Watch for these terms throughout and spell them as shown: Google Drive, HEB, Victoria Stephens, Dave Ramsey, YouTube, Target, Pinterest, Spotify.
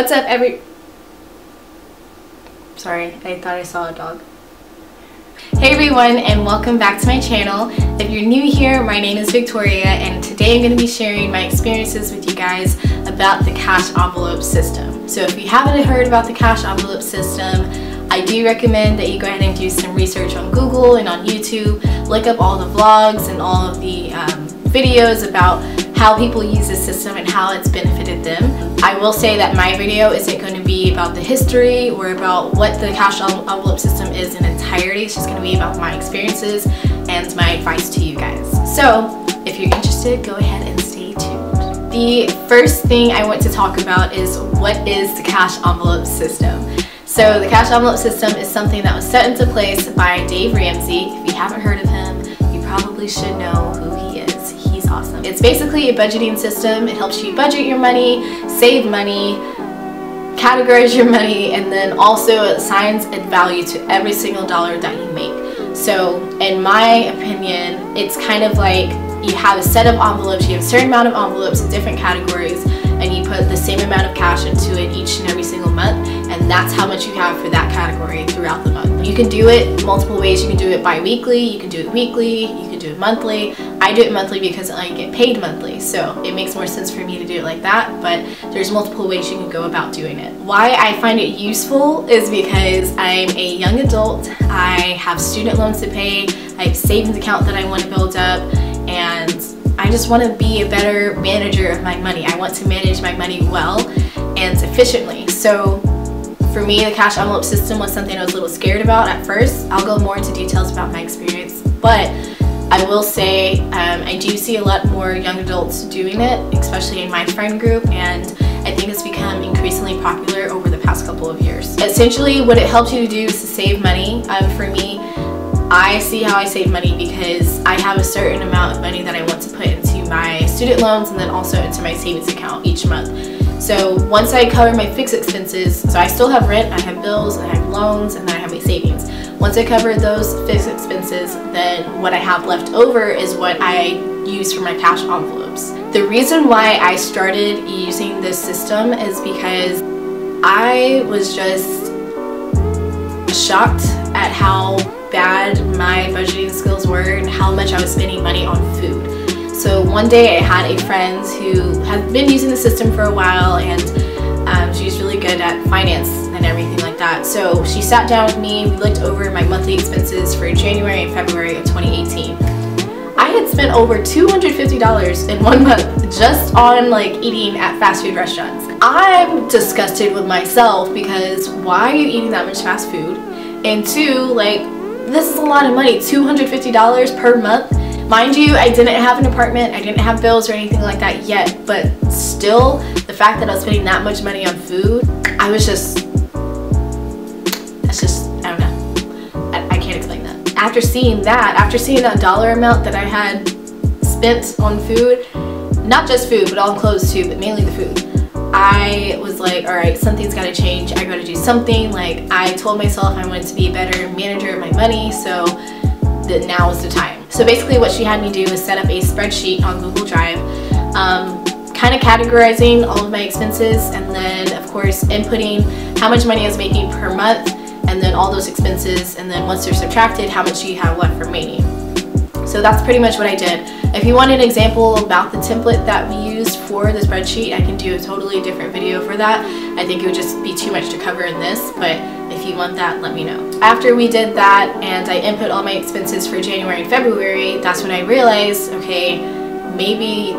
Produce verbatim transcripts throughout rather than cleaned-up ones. What's up, every... Sorry, I thought I saw a dog. Hey everyone, and welcome back to my channel. If you're new here, my name is Victoria, and today I'm going to be sharing my experiences with you guys about the cash envelope system. So if you haven't heard about the cash envelope system, I do recommend that you go ahead and do some research on Google and on YouTube, look up all the vlogs and all of the um, videos about how people use this system and how it's benefited them. I will say that my video isn't going to be about the history or about what the cash envelope system is in entirety. It's just going to be about my experiences and my advice to you guys. So if you're interested, go ahead and stay tuned. The first thing I want to talk about is what is the cash envelope system. So the cash envelope system is something that was set into place by Dave Ramsey. If you haven't heard of him, you probably should know who he is. He's awesome. It's basically a budgeting system. It helps you budget your money, save money, categorize your money, and then also assigns a value to every single dollar that you make. So in my opinion, it's kind of like you have a set of envelopes, you have a certain amount of envelopes in different categories, and you put the same amount of cash into it each and every single month, and that's how much you have for that category throughout the month. You can do it multiple ways. You can do it bi-weekly, you can do it weekly, you can do it monthly. I do it monthly because I get paid monthly, so it makes more sense for me to do it like that, but there's multiple ways you can go about doing it. Why I find it useful is because I'm a young adult, I have student loans to pay, I have a savings account that I want to build up, and I just want to be a better manager of my money. I want to manage my money well and efficiently. So for me, the cash envelope system was something I was a little scared about at first. I'll go more into details about my experience, but I will say um, I do see a lot more young adults doing it, especially in my friend group, and I think it's become increasingly popular over the past couple of years. Essentially, what it helps you to do is to save money. Um, for me, I see how I save money because I have a certain amount of money that I want to put into my student loans and then also into my savings account each month. So once I cover my fixed expenses, so I still have rent, I have bills, I have loans, and then I have my savings. Once I cover those fixed expenses, then what I have left over is what I use for my cash envelopes. The reason why I started using this system is because I was just shocked at how bad my budgeting skills were and how much I was spending money on food. So one day I had a friend who had been using the system for a while, and um, she's really good at finance and everything like that. So she sat down with me, we looked over my monthly expenses for January and February of twenty eighteen. I had spent over two hundred fifty dollars in one month just on like eating at fast food restaurants. I'm disgusted with myself because why are you eating that much fast food? And two, like, this is a lot of money, two hundred fifty dollars per month. Mind you, I didn't have an apartment, I didn't have bills or anything like that yet, but still, the fact that I was spending that much money on food, I was just, that's just, I don't know, I, I can't explain that. After seeing that, after seeing that dollar amount that I had spent on food, not just food, but all clothes too, but mainly the food, I was like, alright, something's gotta change, I gotta do something. Like, I told myself I wanted to be a better manager of my money, so that now is the time. So basically what she had me do is set up a spreadsheet on Google Drive, um, kind of categorizing all of my expenses, and then of course inputting how much money I was making per month, and then all those expenses, and then once they're subtracted, how much you have left remaining. So that's pretty much what I did. If you want an example about the template that we used for the spreadsheet, I can do a totally different video for that. I think it would just be too much to cover in this, but if you want that, let me know. After we did that and I input all my expenses for January and February, that's when I realized, okay, maybe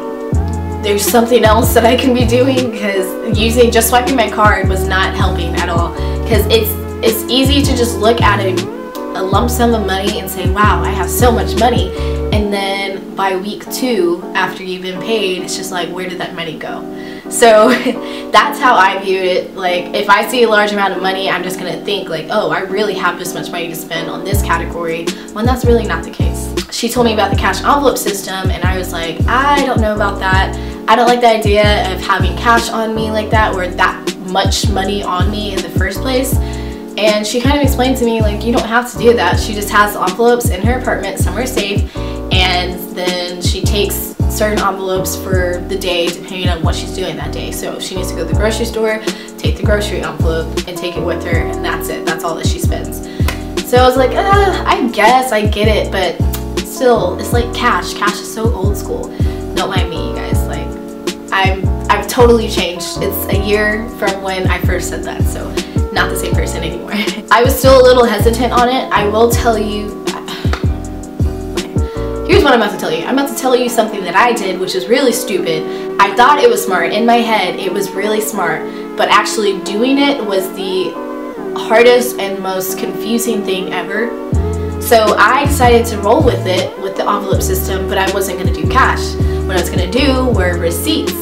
there's something else that I can be doing, because using just swiping my card was not helping at all, because it's, it's easy to just look at it, a lump sum of money, and say, wow, I have so much money, and then by week two after you've been paid, it's just like, where did that money go? So that's how I viewed it. Like, if I see a large amount of money, I'm just gonna think like, oh, I really have this much money to spend on this category, when that's really not the case. She told me about the cash envelope system, and I was like, I don't know about that. I don't like the idea of having cash on me like that, or that much money on me in the first place. And she kind of explained to me, like, you don't have to do that. She just has envelopes in her apartment somewhere safe, and then she takes certain envelopes for the day depending on what she's doing that day. So if she needs to go to the grocery store, take the grocery envelope and take it with her, and that's it. That's all that she spends. So I was like, uh, I guess I get it, but still, it's like cash. Cash is so old school. Don't mind me, you guys. Like, I'm, I've totally changed. It's a year from when I first said that, so not the same person anymore. I was still a little hesitant on it. I will tell you, here's what I'm about to tell you. I'm about to tell you something that I did, which is really stupid. I thought it was smart. In my head, it was really smart, but actually doing it was the hardest and most confusing thing ever. So I decided to roll with it, with the envelope system, but I wasn't gonna do cash. What I was gonna do were receipts.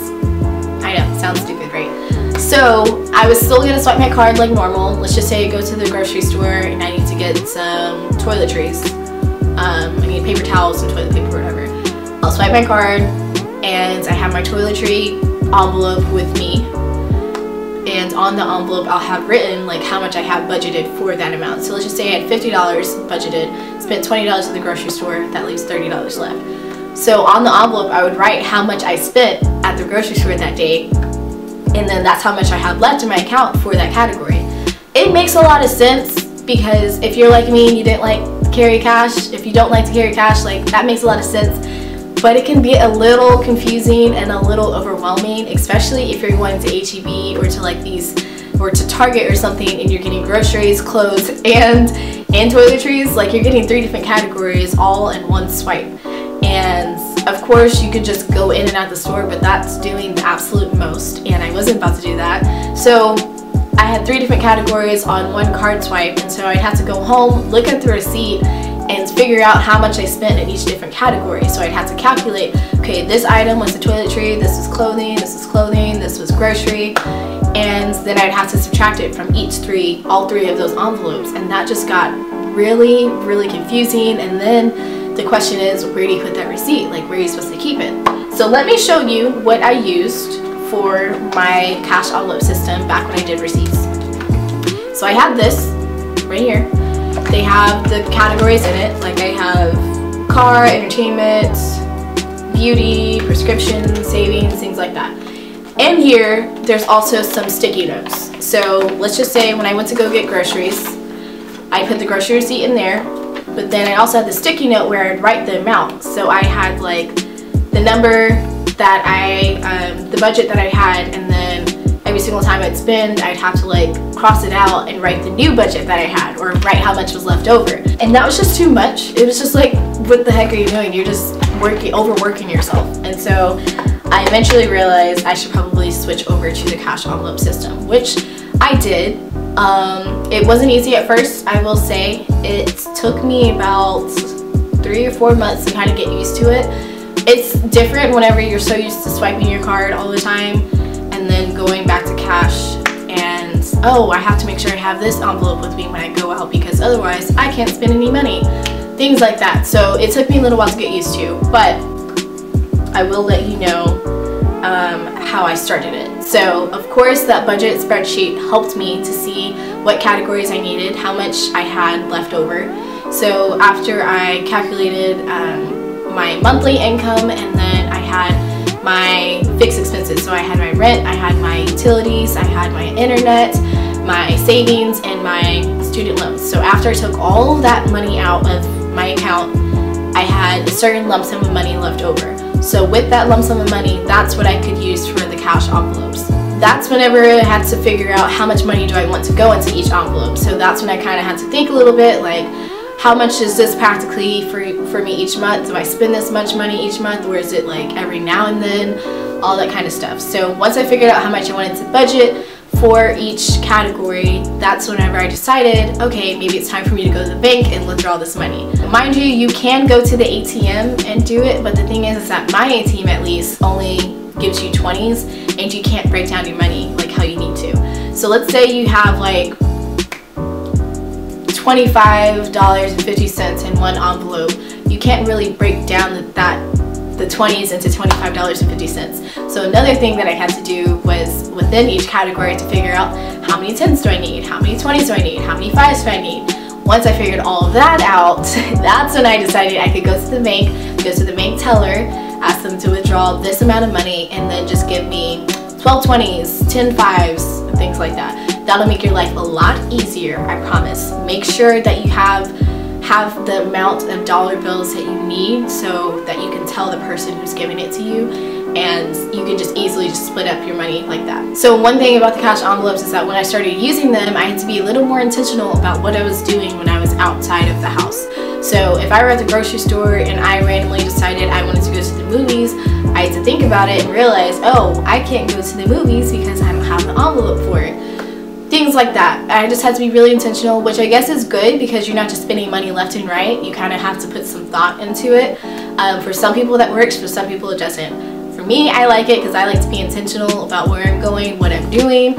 I know, sounds stupid, right? So I was still gonna swipe my card like normal. Let's just say I go to the grocery store and I need to get some toiletries. Um, I need paper towels and toilet paper, whatever. I'll swipe my card, and I have my toiletry envelope with me. And on the envelope, I'll have written like how much I have budgeted for that amount. So let's just say I had fifty dollars budgeted, spent twenty dollars at the grocery store, that leaves thirty dollars left. So on the envelope, I would write how much I spent at the grocery store that day, and then that's how much I have left in my account for that category. It makes a lot of sense, because if you're like me and you didn't like carry cash, if you don't like to carry cash, like that makes a lot of sense, but it can be a little confusing and a little overwhelming, especially if you're going to H E B or to like these, or to Target or something, and you're getting groceries, clothes, and and toiletries. Like, you're getting three different categories all in one swipe. And of course you could just go in and out the store, but that's doing the absolute most, and I wasn't about to do that. So I had three different categories on one card swipe, and so I'd have to go home, look at the receipt, and figure out how much I spent in each different category. So I'd have to calculate, okay, this item was the toiletry, this is clothing, this is clothing, this was grocery, and then I'd have to subtract it from each three, all three of those envelopes, and that just got really, really confusing. And then the question is, where do you put that receipt? Like, where are you supposed to keep it? So let me show you what I used for my cash envelope system back when I did receipts. So I had this right here. They have the categories in it, like I have car, entertainment, beauty, prescription, savings, things like that. In here, there's also some sticky notes. So let's just say when I went to go get groceries, I put the grocery receipt in there, but then I also had the sticky note where I'd write the amount. So I had like the number, that I, um, the budget that I had, and then every single time I'd spend, I'd have to like cross it out and write the new budget that I had, or write how much was left over. And that was just too much. It was just like, what the heck are you doing? You're just working, overworking yourself. And so I eventually realized I should probably switch over to the cash envelope system, which I did. Um, it wasn't easy at first, I will say. It took me about three or four months to kind of get used to it. It's different whenever you're so used to swiping your card all the time and then going back to cash, and oh, I have to make sure I have this envelope with me when I go out because otherwise I can't spend any money, things like that. So it took me a little while to get used to, but I will let you know um, how I started it. So of course that budget spreadsheet helped me to see what categories I needed, how much I had left over. So after I calculated um, my monthly income, and then I had my fixed expenses. So I had my rent, I had my utilities, I had my internet, my savings, and my student loans. So after I took all of that money out of my account, I had a certain lump sum of money left over. So with that lump sum of money, that's what I could use for the cash envelopes. That's whenever I had to figure out how much money do I want to go into each envelope. So that's when I kind of had to think a little bit, like, how much is this practically for, for me each month? Do I spend this much money each month, or is it like every now and then? All that kind of stuff. So once I figured out how much I wanted to budget for each category, that's whenever I decided, okay, maybe it's time for me to go to the bank and withdraw this money. Mind you, you can go to the A T M and do it, but the thing is, is that my A T M at least only gives you twenties, and you can't break down your money like how you need to. So let's say you have like twenty-five dollars and fifty cents in one envelope, you can't really break down the, that the twenties into twenty-five dollars and fifty cents. So another thing that I had to do was within each category to figure out how many tens do I need, how many twenties do I need, how many fives do I need. Once I figured all of that out, that's when I decided I could go to the bank, go to the bank teller, ask them to withdraw this amount of money, and then just give me twelve twenties, ten fives, things like that. like that. That'll make your life a lot easier, I promise. Make sure that you have have the amount of dollar bills that you need so that you can tell the person who's giving it to you, and you can just easily just split up your money like that. So one thing about the cash envelopes is that when I started using them, I had to be a little more intentional about what I was doing when I was outside of the house. So if I were at the grocery store and I randomly decided I wanted to go to the movies, I had to think about it and realize, oh, I can't go to the movies because I don't have an envelope for it. Things like that. I just had to be really intentional, which I guess is good because you're not just spending money left and right. You kind of have to put some thought into it. Um, for some people that works, for some people it doesn't. For me, I like it because I like to be intentional about where I'm going, what I'm doing.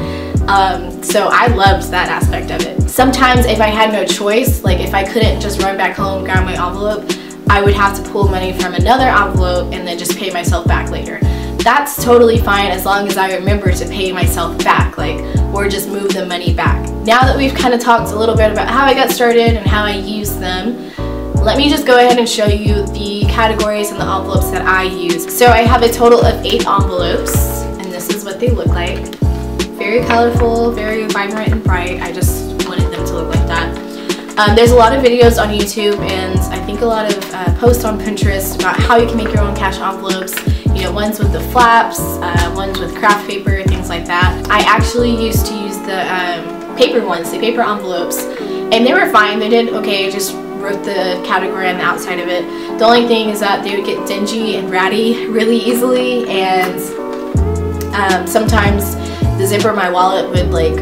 Um, so I loved that aspect of it. Sometimes if I had no choice, like if I couldn't just run back home, grab my envelope, I would have to pull money from another envelope and then just pay myself back later. That's totally fine as long as I remember to pay myself back, like, or just move the money back. Now that we've kind of talked a little bit about how I got started and how I use them, let me just go ahead and show you the categories and the envelopes that I use. So I have a total of eight envelopes, and this is what they look like. Very colorful, very vibrant and bright. I just wanted them to look like that. Um, there's a lot of videos on YouTube, and I think a lot of uh, posts on Pinterest about how you can make your own cash envelopes. You know, ones with the flaps, uh, ones with craft paper, things like that. I actually used to use the um, paper ones, the paper envelopes, and they were fine. They did okay. I just wrote the category on the outside of it. The only thing is that they would get dingy and ratty really easily, and um, sometimes the zipper of my wallet would like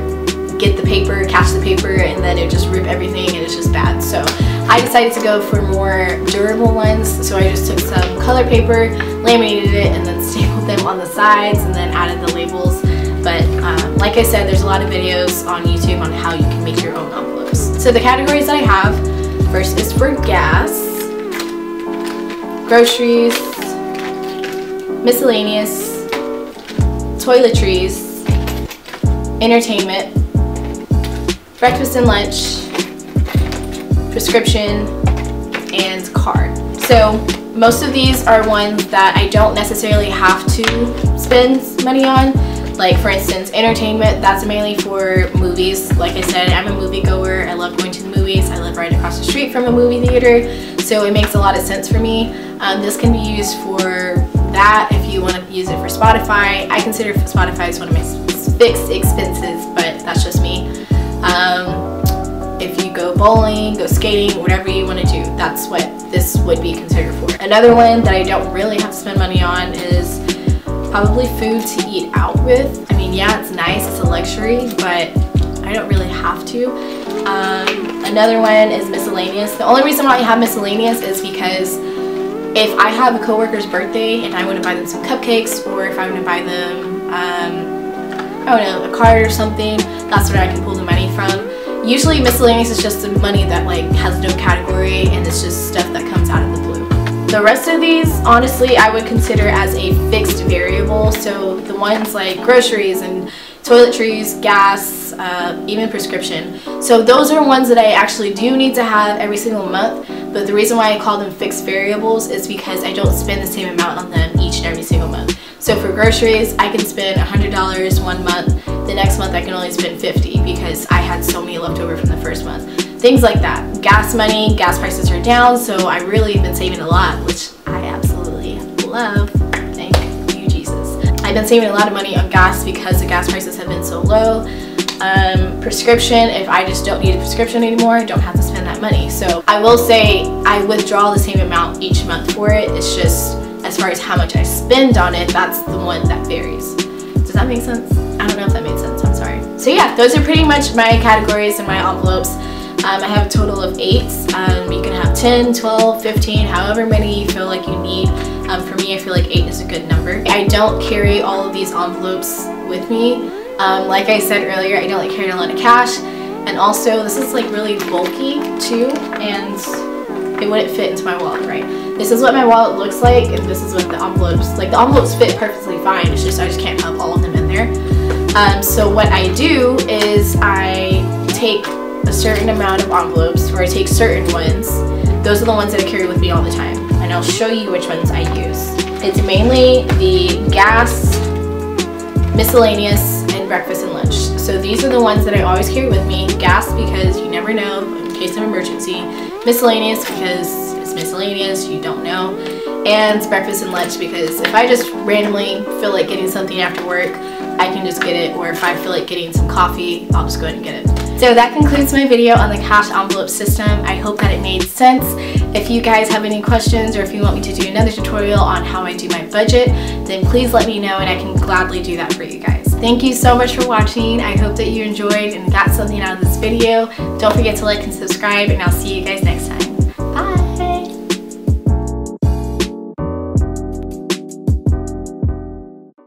get the paper, catch the paper, and then it just rip everything and it's just bad. So I decided to go for more durable ones, so I just took some color paper, laminated it, and then stapled them on the sides and then added the labels. But um, like I said, there's a lot of videos on YouTube on how you can make your own envelopes. So the categories that I have, first is for gas, groceries, miscellaneous, toiletries, entertainment, breakfast and lunch, prescription, and card. So most of these are ones that I don't necessarily have to spend money on. Like for instance, entertainment, that's mainly for movies. Like I said, I'm a moviegoer. I love going to the movies. I live right across the street from a movie theater, so it makes a lot of sense for me. Um, this can be used for that if you want to use it for Spotify. I consider Spotify as one of my fixed expenses, but that's just me. Um, if you go bowling, go skating, whatever you want to do, that's what this would be considered for. Another one that I don't really have to spend money on is probably food to eat out with. I mean, yeah, it's nice, it's a luxury, but I don't really have to. Um, another one is miscellaneous. The only reason why I have miscellaneous is because if I have a coworker's birthday and I want to buy them some cupcakes, or if I want to buy them, um, I don't know, a card or something, that's where I can pull the money from. Usually miscellaneous is just the money that like has no category, and it's just stuff that comes out of the blue. The rest of these, honestly, I would consider as a fixed variable. So the ones like groceries and toiletries, gas, uh, even prescription. So those are ones that I actually do need to have every single month, but the reason why I call them fixed variables is because I don't spend the same amount on them each and every single month. So for groceries, I can spend one hundred dollars one month. The next month I can only spend fifty dollars because I had so many left over from the first month. Things like that. Gas money, gas prices are down, so I really have been saving a lot, which I absolutely love. Thank you, Jesus. I've been saving a lot of money on gas because the gas prices have been so low. Um, prescription, if I just don't need a prescription anymore, I don't have to spend that money. So I will say I withdraw the same amount each month for it. It's just, as far as how much I spend on it, that's the one that varies. Does that make sense? I don't know if that made sense, I'm sorry. So yeah, those are pretty much my categories and my envelopes. Um, I have a total of eight. Um, you can have ten, twelve, fifteen, however many you feel like you need. Um, for me, I feel like eight is a good number. I don't carry all of these envelopes with me. Um, like I said earlier, I don't like carrying a lot of cash. And also, this is like really bulky too, and it wouldn't fit into my wallet, right? This is what my wallet looks like, and this is what the envelopes, like the envelopes fit perfectly fine, it's just I just can't have all of them in there. Um, so what I do is I take a certain amount of envelopes, or I take certain ones. Those are the ones that I carry with me all the time, and I'll show you which ones I use. It's mainly the gas, miscellaneous, and breakfast and lunch. lunch. So these are the ones that I always carry with me. Gas, because you never know in case of emergency. Miscellaneous, because it's miscellaneous, you don't know. And breakfast and lunch, because if I just randomly feel like getting something after work, I can just get it, or if I feel like getting some coffee, I'll just go ahead and get it. So that concludes my video on the cash envelope system. I hope that it made sense. If you guys have any questions, or if you want me to do another tutorial on how I do my budget, then please let me know and I can gladly do that for you guys. Thank you so much for watching. I hope that you enjoyed and got something out of this video. Don't forget to like and subscribe, and I'll see you guys next time. Bye!